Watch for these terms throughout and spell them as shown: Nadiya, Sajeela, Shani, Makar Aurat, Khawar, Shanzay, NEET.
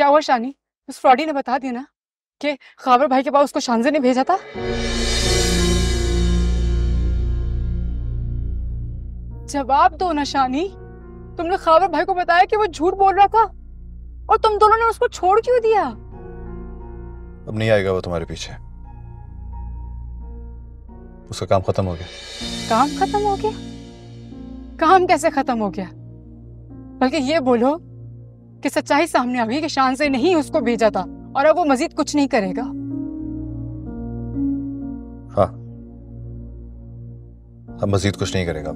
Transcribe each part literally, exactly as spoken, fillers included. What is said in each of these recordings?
क्या हुआ शानी? उस फ्रॉडी ने बता दिया ना कि खावर भाई के पास उसको शानजे ने भेजा था। जवाब दो ना शानी, तुमने खावर भाई को बताया कि वो झूठ बोल रहा था और तुम दोनों ने उसको छोड़ क्यों दिया? अब नहीं आएगा वो तुम्हारे पीछे, उसका काम खत्म हो गया। काम खत्म हो गया? काम कैसे खत्म हो गया? बल्कि ये बोलो कि सच्चाई सामने आ गई कि शान से नहीं उसको भेजा था और अब वो मजीद कुछ नहीं करेगा। हाँ, अब मजीद कुछ नहीं करेगा।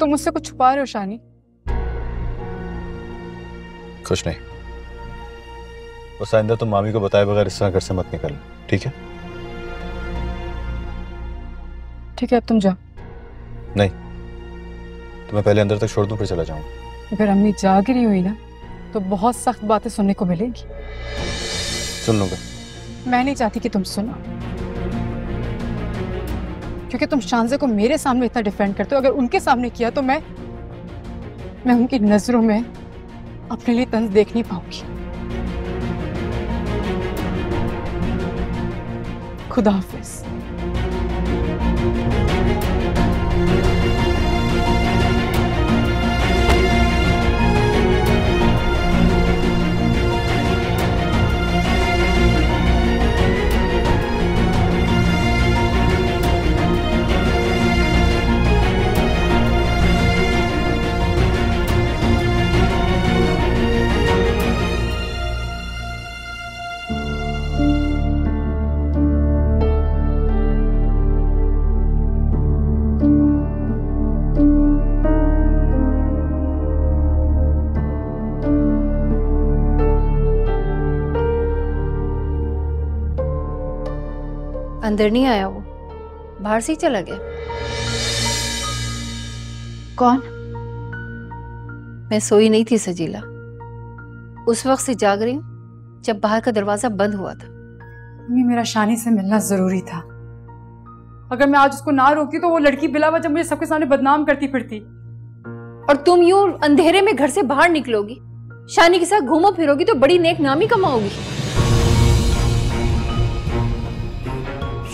तुम मुझसे कुछ छुपा रहे हो शानी? कुछ नहीं। उस आइंदा तुम मामी को बताए बगैर इस तरह घर से मत निकल, ठीक है? ठीक है, अब तुम जाओ। नहीं, तुम्हें पहले अंदर तक छोड़ दूं फिर चला जाऊंगा। अगर अम्मी जागरी हुई ना तो बहुत सख्त बातें सुनने को मिलेंगी। सुन लूंगा। मैं नहीं चाहती कि तुम सुनो, क्योंकि तुम शानजे को मेरे सामने इतना डिफेंड करते हो। अगर उनके सामने किया तो मैं मैं उनकी नजरों में अपने लिए तंज देख नहीं पाऊंगी। खुदा हाफिज। अंदर नहीं आया, वो बाहर से ही चला गया। कौन? मैं सोई नहीं थी सजीला, उस वक्त से जाग रही हूँ जब बाहर का दरवाजा बंद हुआ था। मम्मी, मेरा शानी से मिलना जरूरी था। अगर मैं आज उसको ना रोकती तो वो लड़की बिला वजह मुझे सबके सामने बदनाम करती फिरती। और तुम यूं अंधेरे में घर से बाहर निकलोगी, शानी के साथ घूमो फिरोगी तो बड़ी नेक नामी कमाओगी।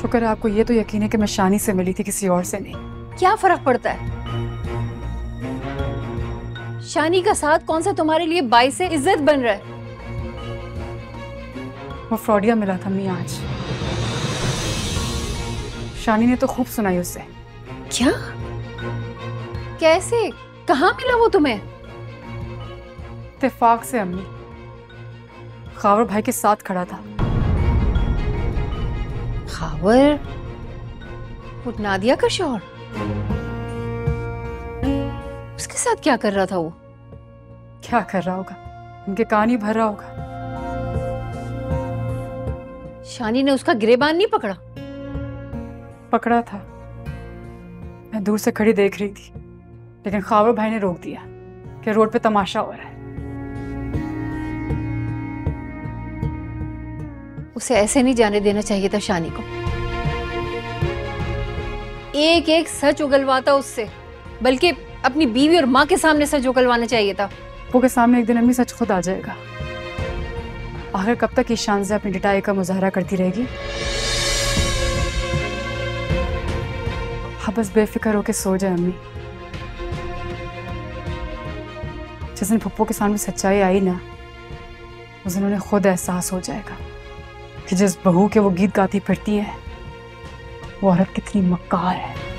शुक्र है आपको ये तो यकीन है कि मैं शानी से मिली थी, किसी और से नहीं। क्या फर्क पड़ता है? शानी का साथ कौन सा तुम्हारे लिए बाइसे इज्जत बन रहा है? वो फ्रॉडिया मिला था मैं आज। शानी ने तो खूब सुनाई उससे। क्या? कैसे? कहाँ मिला वो तुम्हें? इत्तेफाक से अम्मी, खावर भाई के साथ खड़ा था। खावर? वो नादिया का शौहर? उसके साथ क्या कर रहा था वो? क्या कर रहा होगा, उनके कान ही भर रहा होगा। शानी ने उसका गिरेबान नहीं पकड़ा? पकड़ा था, मैं दूर से खड़ी देख रही थी, लेकिन खावर भाई ने रोक दिया कि रोड पे तमाशा हो रहा है। उसे ऐसे नहीं जाने देना चाहिए था शानी को। एक एक सच उगलवाता उससे, बल्कि अपनी बीवी और माँ के सामने सच उगलवाना चाहिए था। वो के सामने एक दिन अम्मी सच खुद आ जाएगा। आखिर कब तक इस शान से अपनी डिटाई का मुजाहरा करती रहेगी? हाँ, बस बेफिक्र होके सो जाए अम्मी। जिस दिन पप्पू के सामने सच्चाई आई ना, उस दिन उन्हें खुद एहसास हो जाएगा कि जिस बहू के वो गीत गाती फिरती है वो औरत कितनी मक्कार है।